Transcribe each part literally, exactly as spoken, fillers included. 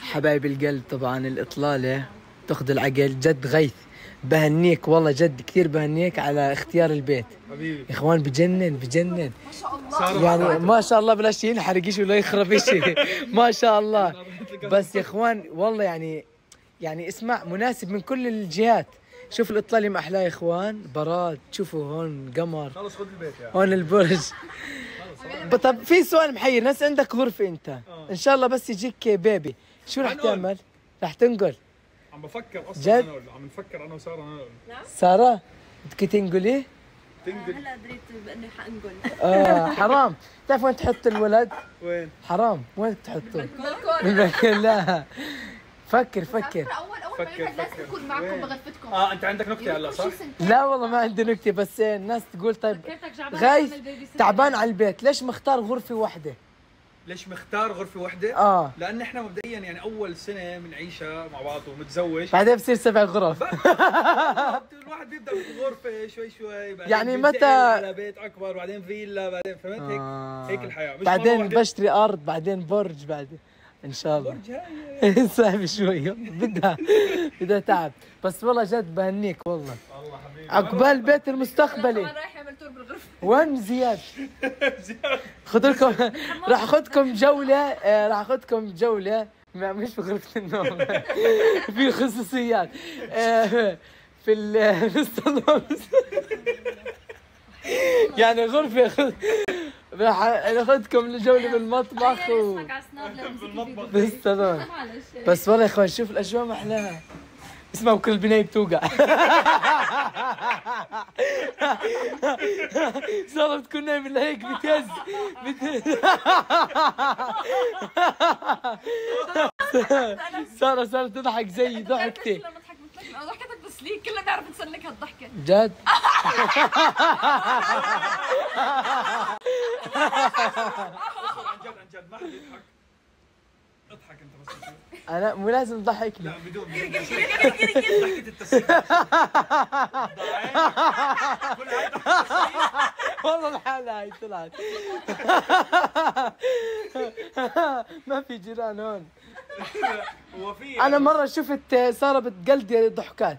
حبايب القلب طبعا الإطلالة تأخذ العقل. جد غيث بهنيك والله، جد كثير بهنيك على اختيار البيت حبيبي يا اخوان. بجنن بجنن ما شاء الله، يعني ما شاء الله بلا شيء ينحرقش ولا يخربش ما شاء الله. بس يا اخوان والله يعني يعني اسمع مناسب من كل الجهات. شوف الإطلالة ما أحلاه يا اخوان، براد شوفوا هون قمر، خلص خذ البيت يعني. هون البرج. طب في سؤال محير، ناس عندك غرفة أنت آه. إن شاء الله بس يجيك بيبي، شو رح تعمل؟ رح تنقل؟ عم بفكر أصلا جد؟ أنا عم نفكر أنا وسارة. أنا نعم؟ سارة بدك تنقلي؟ تنقلي؟ هلا دريت بإني حأنقل آه حرام، بتعرف وين تحط الولد؟ وين؟ حرام، وين تحطه؟ بالبلكون لا فكر فكر فكر فكر يكون معكم بغرفتكم. اه انت عندك نكته هلا صح؟ لا والله ما عندي نكته، بس الناس تقول طيب غيث تعبان على البيت، ليش مختار غرفه واحده؟ ليش مختار غرفه واحده؟ اه لان احنا مبدئيا يعني اول سنه بنعيشها مع بعض ومتزوج، بعدين بصير سبع غرف الواحد بيبدا بغرفه شوي شوي، بعدين يعني متى على بيت اكبر، بعدين فيلا، بعدين فهمت هيك آه. هيك الحياه، مش بعدين بشتري ارض، بعدين برج، بعدين ان شاء الله صعب شويه بدها بدها تعب. بس والله جد بهنيك والله والله حبيبي، عقبال بيت المستقبلي. رايح يعمل تور بالغرفه. وين زياد؟ زياد خذ لكم راح اخذكم جوله، راح اخذكم جوله مش في غرفه النوم في خصوصيات في الصالون يعني غرفه، راح ناخذكم لجوله بالمطبخ و بالصالون. بس والله يا اخوان شوف الاجواء ما احلاها. اسمعوا كل بنايه بتوقع صارت بتكون نايم الا هيك بتهز ساره صارت تضحك زي ضحكتي، ضحكتك تسليك كلنا بنعرف نسلك هالضحكه جد عن جد عن جد ما حد يضحك. اضحك انت بس انا مو لازم تضحكني، لا بدون ضحكة التسليك والله الحالة هاي طلعت ما في جيران هون. انا مرة شفت سارة بتقلدي ضحكات،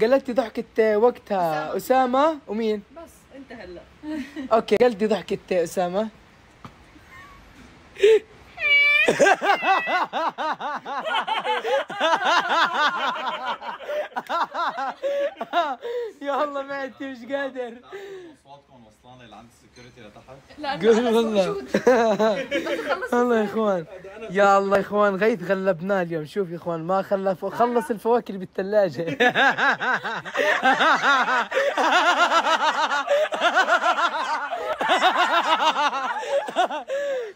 قلدتي ضحكة وقتها أسامة ومين؟ بس انت هلا اوكي قلدي ضحكة أسامة يا الله معدتي مش قادر. اصواتكم وصلانه لعند السكيورتي لتحت. لا قول والله والله يا اخوان، يا الله يا اخوان غيث غلبناه اليوم. شوف يا اخوان ما خلى خلص الفواكه اللي بالثلاجه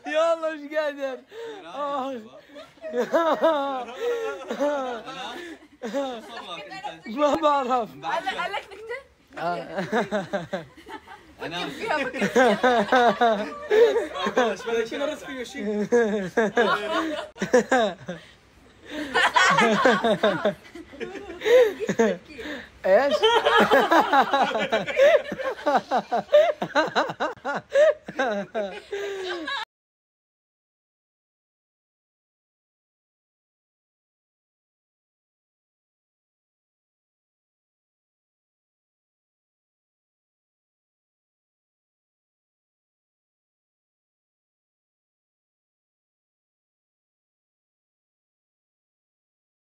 يا الله مش قادر. ما بعرف قال لك نكته؟ انا فيها ايش؟